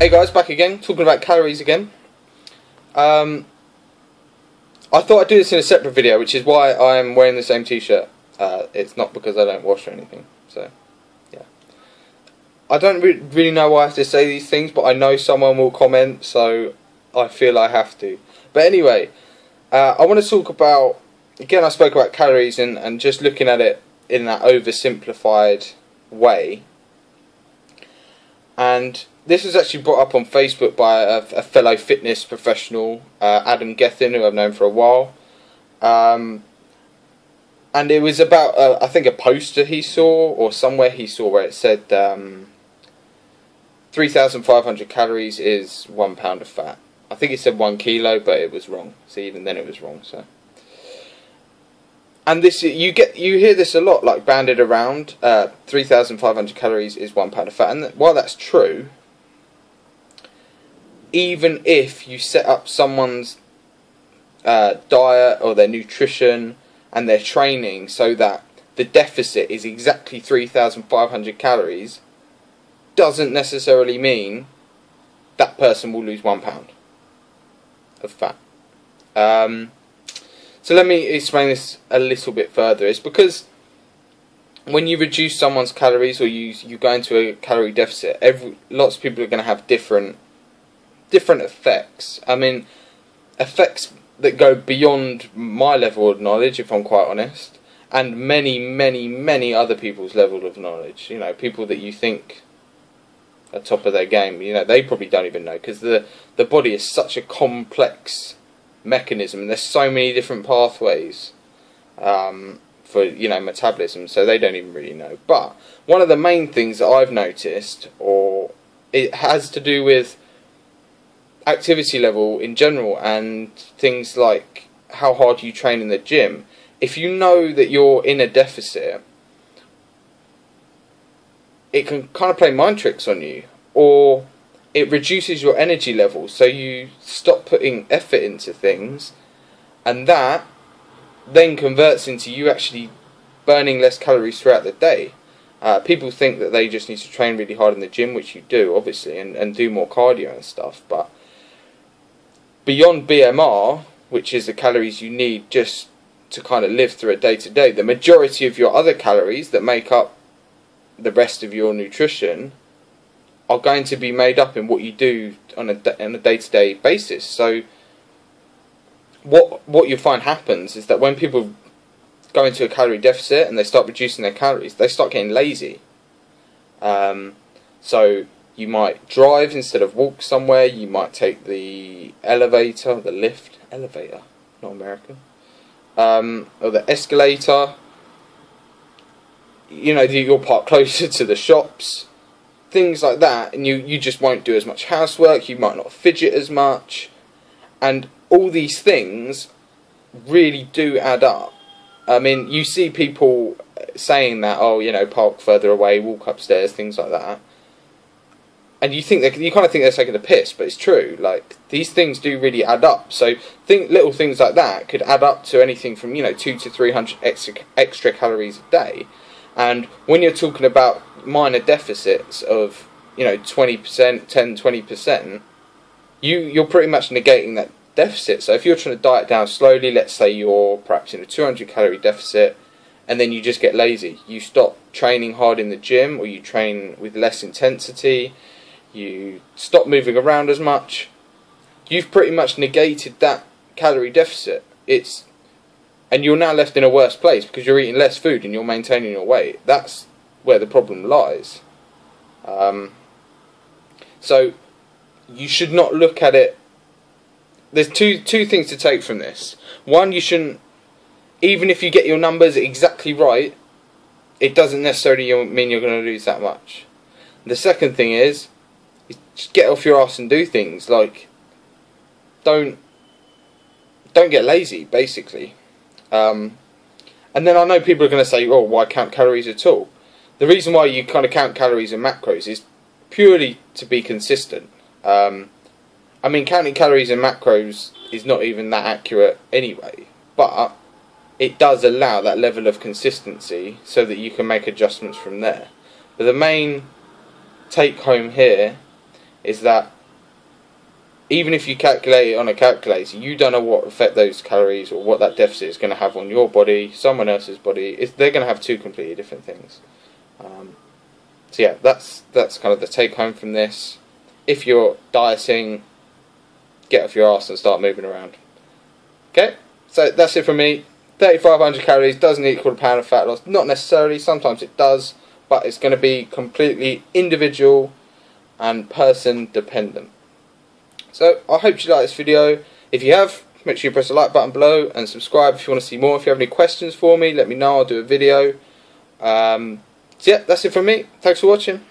Hey guys, back again, talking about calories again. I thought I'd do this in a separate video, which is why I'm wearing the same t-shirt. It's not because I don't wash or anything, so yeah. I don't really know why I have to say these things, but I know someone will comment, so I feel I have to. But anyway, I want to talk about, again I spoke about calories and just looking at it in that oversimplified way. And this was actually brought up on Facebook by a fellow fitness professional, Adam Gethin, who I've known for a while. And it was about, I think, a poster he saw, or somewhere he saw where it said 3,500 calories is 1 pound of fat. I think it said 1 kilo, but it was wrong. See, even then it was wrong. So, and this you hear this a lot, like banded around. 3,500 calories is 1 pound of fat, and while that's true, even if you set up someone's diet or their nutrition and their training so that the deficit is exactly 3,500 calories, doesn't necessarily mean that person will lose 1 pound of fat. So let me explain this a little bit further. It's because when you reduce someone's calories or you go into a calorie deficit, lots of people are going to have different effects. I mean, effects that go beyond my level of knowledge, if I'm quite honest, and many, many, many other people's level of knowledge. You know, people that you think are top of their game, you know, they probably don't even know, because the body is such a complex mechanism. There's so many different pathways for, you know, metabolism, so they don't even really know. But one of the main things that I've noticed, or it has to do with activity level in general and things like how hard you train in the gym. If you know that you're in a deficit, it can kind of play mind tricks on you, or it reduces your energy level, so you stop putting effort into things, and that then converts into you actually burning less calories throughout the day. People think that they just need to train really hard in the gym, which you do obviously, and do more cardio and stuff, but beyond BMR, which is the calories you need just to kind of live through a day to day, the majority of your other calories that make up the rest of your nutrition are going to be made up in what you do on a day-to-day basis. So what you find happens is that when people go into a calorie deficit and they start reducing their calories, they start getting lazy. So you might drive instead of walk somewhere, you might take the elevator, the lift, elevator, not American, or the escalator, you know, you'll park closer to the shops, things like that, and you just won't do as much housework, you might not fidget as much, and all these things really do add up. I mean, you see people saying that, oh, you know, park further away, walk upstairs, things like that, and you kind of think they're taking the piss, but it's true. Like, these things do really add up. So little things like that could add up to anything from, you know, 200 to 300 extra calories a day. And when you're talking about minor deficits of, you know, 20%, 10, 20%, you're pretty much negating that deficit. So if you're trying to diet down slowly, let's say you're perhaps in a 200 calorie deficit, and then you just get lazy. You stop training hard in the gym, or you train with less intensity. You stop moving around as much. You've pretty much negated that calorie deficit. And you're now left in a worse place because you're eating less food and you're maintaining your weight. That's where the problem lies. So you should not look at it. There's two things to take from this. One, you shouldn't, even if you get your numbers exactly right, it doesn't necessarily mean you're going to lose that much. The second thing is just get off your ass and do things. Like, don't get lazy, basically. And then I know people are going to say, oh, why count calories at all? The reason why you kind of count calories and macros is purely to be consistent. I mean, counting calories and macros is not even that accurate anyway, but it does allow that level of consistency so that you can make adjustments from there. But the main take home here is that even if you calculate it on a calculator, you don't know what effect those calories or what that deficit is going to have on your body, someone else's body. They're going to have two completely different things. So yeah, that's kind of the take home from this. If you're dieting, get off your ass and start moving around. Okay, so that's it from me. 3,500 calories doesn't equal a pound of fat loss. Not necessarily, sometimes it does, but it's going to be completely individual and person dependent. So I hope you like this video. If you have, make sure you press the like button below and subscribe if you want to see more. If you have any questions for me, let me know, I'll do a video. So yeah, that's it from me. Thanks for watching.